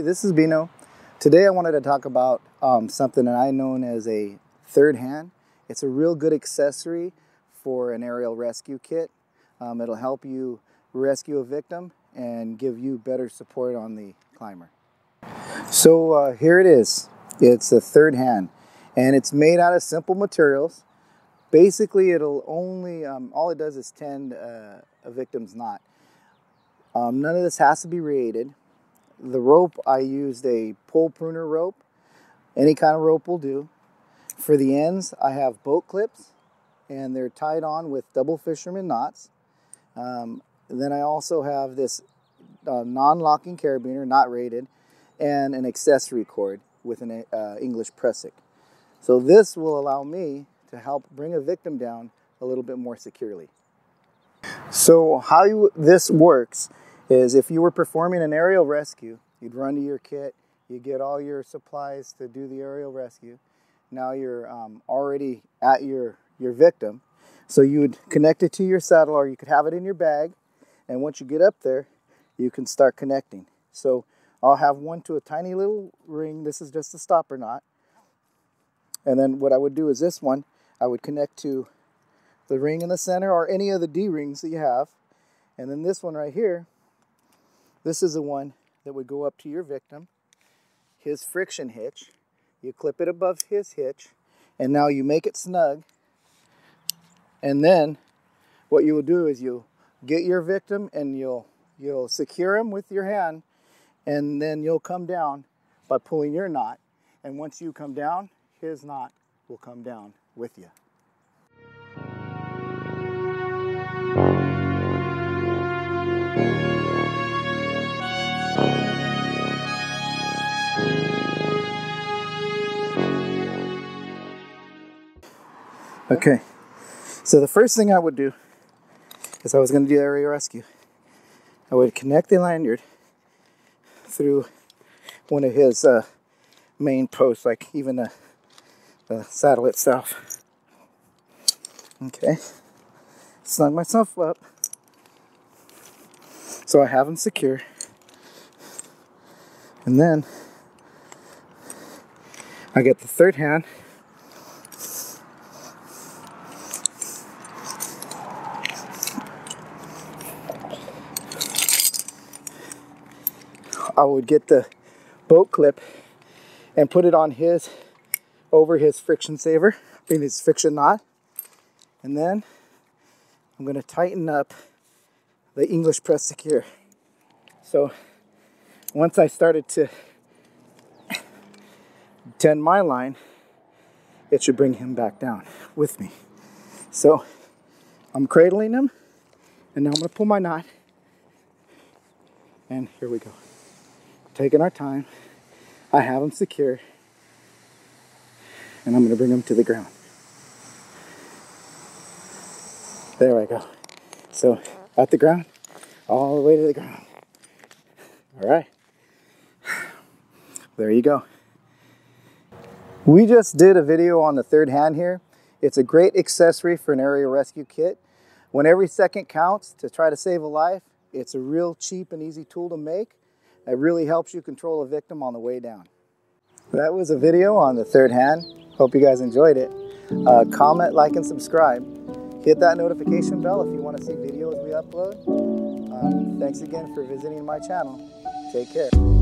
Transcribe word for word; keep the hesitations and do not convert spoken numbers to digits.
everybody, this is Bino. Today I wanted to talk about um, something that I know as a third hand. It's a real good accessory for an aerial rescue kit. Um, it'll help you rescue a victim and give you better support on the climber. So uh, here it is. It's a third hand, and it's made out of simple materials. Basically, it'll only, um, all it does is tend uh, a victim's knot. Um, none of this has to be re-aided. The rope, I used a pole pruner rope. Any kind of rope will do. For the ends, I have boat clips, and they're tied on with double fisherman knots. Um, then I also have this uh, non-locking carabiner, not rated, and an accessory cord with an uh, English pressic. So this will allow me to help bring a victim down a little bit more securely. So how you, this works is if you were performing an aerial rescue, you'd run to your kit, you get all your supplies to do the aerial rescue. Now you're um, already at your, your victim. So you would connect it to your saddle, or you could have it in your bag. And once you get up there, you can start connecting. So I'll have one to a tiny little ring. This is just a stopper knot. And then what I would do is this one, I would connect to the ring in the center or any of the D rings that you have. And then this one right here, this is the one that would go up to your victim, his friction hitch. You clip it above his hitch, and now you make it snug. And then what you will do is you'll get your victim and you'll, you'll secure him with your hand, and then you'll come down by pulling your knot. And once you come down, his knot will come down with you. Okay, so the first thing I would do is I was going to do aerial rescue. I would connect the lanyard through one of his uh, main posts, like even a the saddle itself. Okay, snug myself up so I have them secure, and then I get the third hand, I would get the boat clip and put it on his over his friction saver, I mean his friction knot. And then I'm gonna tighten up the English pressic here. So once I started to tend my line, it should bring him back down with me. So I'm cradling him, and now I'm gonna pull my knot. And here we go. Taking our time. I have him secure. And I'm going to bring them to the ground. There I go. So at the ground, all the way to the ground. All right. There you go. We just did a video on the third hand here. It's a great accessory for an aerial rescue kit. When every second counts to try to save a life, it's a real cheap and easy tool to make. It really helps you control a victim on the way down. That was a video on the third hand. Hope you guys enjoyed it. Uh, comment, like, and subscribe. Hit that notification bell if you want to see videos we upload. Um, thanks again for visiting my channel. Take care.